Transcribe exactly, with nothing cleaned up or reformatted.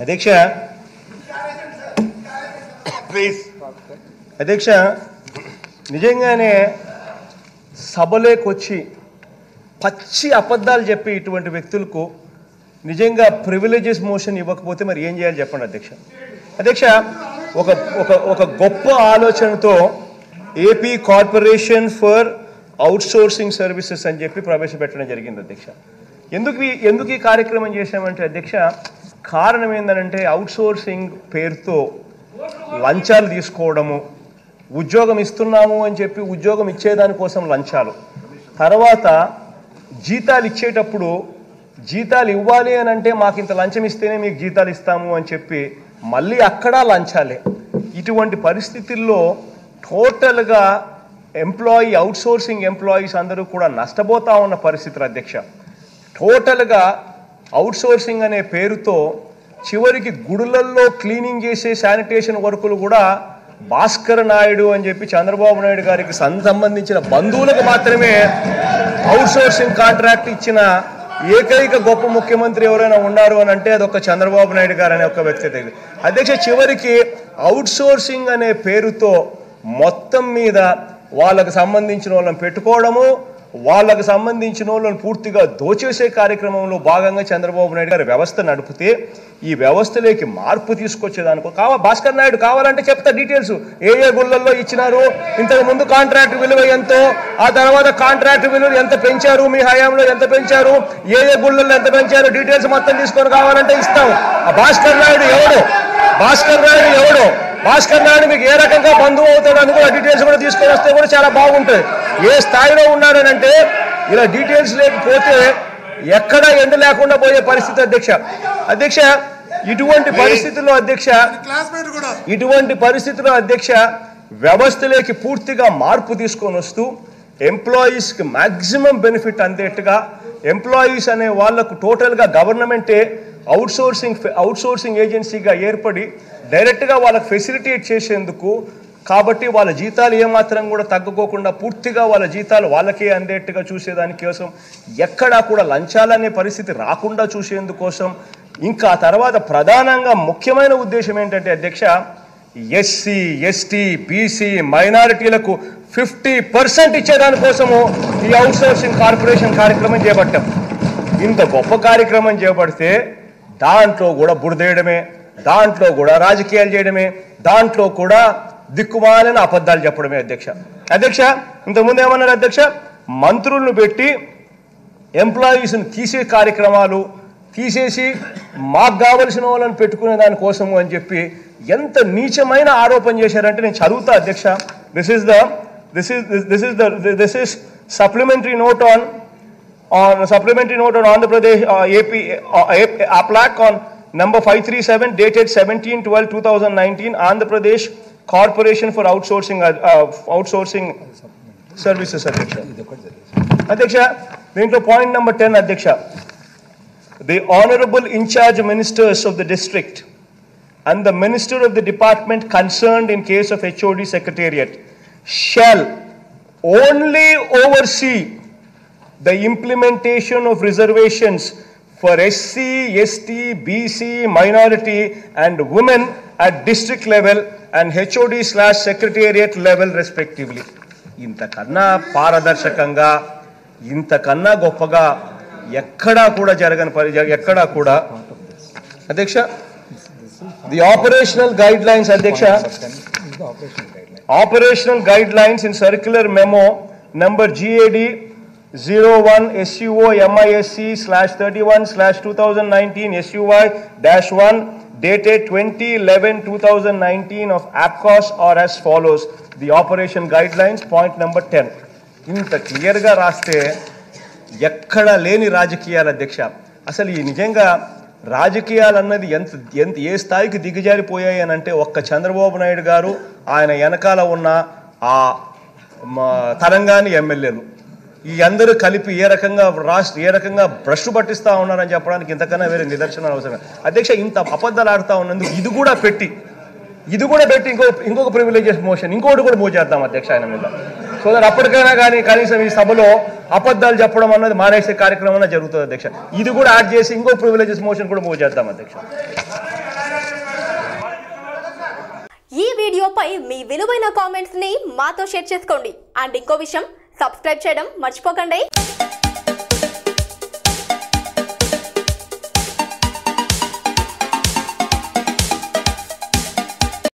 Adhiksha, please. Adhiksha, Nijangane Sabale Kochi, Pachi Apadal Jepi to twenty Victulko, Nijanga privileges motion Yvakpotem or Yenja Japan Adhiksha. Adhiksha, Oka Gopa Alochanto, A P Corporation for Outsourcing Services and Jepi Private Veteran Jerigin Adhiksha. Yenduki Yenduki Karikram and Adhiksha. కారణం ఏందంటే outsourcing పేరుతో లంచాలు తీసుకోవడము, ఉద్యోగం ఇస్తున్నాము అని చెప్పి ఉద్యోగం ఇచ్చేదాని కోసం లంచాలు, తర్వాత జీతాలు ఇచ్చేటప్పుడు జీతాలు ఇవ్వాలి అని అంటే మాకు ఇంత లంచం ఇస్తేనే మీకు జీతాలు ఇస్తాము అని చెప్పి మళ్ళీ అక్కడ లంచాలే. ఇటువంటి పరిస్థితుల్లో టోటల్గా ఎంప్లాయీ అవుట్సోర్సింగ్ ఎంప్లాయీస్ అందరూ కూడా నష్టపోతా ఉన్న పరిస్థితి అధ్యక్ష. టోటల్గా అవుట్సోర్సింగ్ అనే పేరుతో చివరికి గుడులల్లో క్లీనింగ్ చేసే శానిటేషన్ వర్కులు కూడా భాస్కర్ నాయుడు అని చెప్పి చంద్రబాబు నాయుడు గారికి సంబంధించిన బంధువులకు మాత్రమే అవుట్సోర్సింగ్ కాంట్రాక్ట్ ఇచ్చిన ఏకైక గొప్ప ముఖ్యమంత్రి ఎవరైనా ఉన్నారు అని అంటే అదొక చంద్రబాబు నాయుడు గారు అనే ఒక వ్యక్తి దగ్గర అధ్యక్ష. చివరికి అవుట్సోర్సింగ్ అనే పేరుతో మొత్తం మీద వాళ్ళకు సంబంధించిన వాళ్ళని పెట్టుకోవడము, వాళ్ళకు సంబంధించిన వాళ్ళని పూర్తిగా దోచేసే కార్యక్రమంలో భాగంగా చంద్రబాబు నాయుడు గారి వ్యవస్థ నడిపితే ఈ వ్యవస్థలోకి మార్పు తీసుకొచ్చేదానికో కావా భాస్కర్ నాయుడు కావాలంటే చెప్తా డీటెయిల్స్, ఏ ఏ గుళ్ళల్లో ఇచ్చినారు, ఇంతకు ముందు కాంట్రాక్ట్ విలువ ఎంతో, ఆ తర్వాత కాంట్రాక్ట్ విలువ ఎంత పెంచారు, మీ హయాంలో ఎంత పెంచారు, ఏ ఏ గుళ్ళల్లో ఎంత పెంచారు, డీటెయిల్స్ మొత్తం తీసుకొని కావాలంటే ఇస్తాం. ఆ భాస్కర్ నాయుడు ఎవడు, భాస్కర్ నాయుడు ఎవడు, భాస్కర్ నాయుడు మీకు ఏ రకంగా బంధువు అవుతాడు అని కూడా డీటెయిల్స్ కూడా తీసుకొని వస్తే కూడా చాలా బాగుంటుంది. ఏ స్థాయిలో ఉన్నాడనంటే ఇలా డీటెయిల్స్ లేకపోతే ఎక్కడ ఎండ లేకుండా పోయే పరిస్థితి అధ్యక్ష. అధ్యక్ష ఇటువంటి పరిస్థితుల్లో అధ్యక్ష ఇటువంటి పరిస్థితుల్లో అధ్యక్ష వ్యవస్థలోకి పూర్తిగా మార్పు తీసుకొని వస్తూ ఎంప్లాయీస్కి మ్యాక్సిమం బెనిఫిట్ అందేట్టుగా ఎంప్లాయీస్ అనే వాళ్లకు టోటల్గా గవర్నమెంటే అవుట్సోర్సింగ్ అవుట్సోర్సింగ్ ఏజెన్సీగా ఏర్పడి డైరెక్ట్గా వాళ్ళకు ఫెసిలిటేట్ చేసేందుకు కాబట్టి వాళ్ళ జీతాలు ఏమాత్రం కూడా తగ్గుకోకుండా పూర్తిగా వాళ్ళ జీతాలు వాళ్ళకే అందేట్టుగా చూసేదానికోసం ఎక్కడా కూడా లంచాలనే పరిస్థితి రాకుండా చూసేందుకోసం ఇంకా తర్వాత ప్రధానంగా ముఖ్యమైన ఉద్దేశం ఏంటంటే అధ్యక్ష ఎస్సీ ఎస్టీ బీసీ మైనారిటీలకు ఫిఫ్టీ పర్సెంట్ ఇచ్చేదానికోసము ఈ అవుట్సోర్సింగ్ కార్పొరేషన్ కార్యక్రమం చేపట్టాం. ఇంత గొప్ప కార్యక్రమం చేపడితే దాంట్లో కూడా బురదేయడమే, దాంట్లో కూడా రాజకీయాలు చేయడమే, దాంట్లో కూడా దిక్కుమాలని అబద్ధాలు చెప్పడమే అధ్యక్ష. అధ్యక్ష ఇంతకుముందు ఏమన్నారు అధ్యక్ష, మంత్రులను పెట్టి ఎంప్లాయీస్ని తీసే కార్యక్రమాలు తీసేసి మాకు కావలసిన వాళ్ళని పెట్టుకునే దానికోసము అని చెప్పి ఎంత నీచమైన ఆరోపణ చేశారంటే నేను చదువుతా అధ్యక్ష. This is the this is this is the this is supplementary note on on supplementary note on Andhra Pradesh AP అప్లాక్ on number five three seven dated seventeen twelve two thousand nineteen Andhra Pradesh Corporation for Outsourcing uh, uh, Outsourcing Services, Adhiksha. Adhiksha, then to point number ten, Adhiksha. The Honorable In Charge Ministers of the District and the Minister of the Department concerned in case of H O D Secretariat shall only oversee the implementation of reservations for S C, S T, B C, minority and women at district level and H O D slash secretariat level respectively. ఇంతకన్నా పారదర్శకంగా, ఇంతకన్నా గొప్పగా ఎక్కడా కూడా జరగని పరి ఎక్కడా కూడా అధ్యక్ష. ది ఆపరేషనల్ గైడ్ లైన్స్ అధ్యక్ష, operational guidelines in circular memo number G A D zero one S U O M I S C slash thirty-one slash two thousand nineteen S U I dash one dated twenty eleven two thousand nineteen of A P C O S or as follows. The operation guidelines point number ten. ఇంత క్లియర్గా రాస్తే ఎక్కడ లేని రాజకీయాల అధ్యక్ష. అసలు ఈ నిజంగా రాజకీయాలు అన్నది ఎంత ఎంత ఏ స్థాయికి దిగజారిపోయాయి అని అంటే ఒక్క చంద్రబాబు నాయుడు గారు ఆయన వెనకాల ఉన్న ఆ తెలంగాణ ఎమ్మెల్యేలు ఈ అందరూ కలిపి ఏ రకంగా రాష్ట్ర ఏ రకంగా బ్రష్ పట్టిస్తూ ఉన్నారని చెప్పడానికి ఇంతకన్నా వేరే నిదర్శనాలు అవసరం అధ్యక్ష. ఇంత అబద్ధాలు ఆడుతూ ఉన్నందుకు ఇది కూడా పెట్టి ఇది కూడా పెట్టి ఇంకో ఇంకొక ప్రివిలేజెస్ మోషన్ ఇంకోటి కూడా మూవ్ చేద్దాం అధ్యక్ష ఆయన మీద. సో దాని అప్పటికైనా కానీ కనీసం ఈ సభలో అబద్ధాలు చెప్పడం అన్నది మానేసే కార్యక్రమం జరుగుతుంది అధ్యక్ష. ఇది కూడా యాడ్ చేసి ఇంకో ప్రివిలేజెస్ మోషన్ కూడా మూవ్ చేద్దాం అధ్యక్ష. పై మీ విలువైన కామెంట్స్ ని మాతో షేర్ చేసుకోండి. అండ్ ఇంకో విషయం, సబ్స్క్రైబ్ చేయడం మర్చిపోకండి.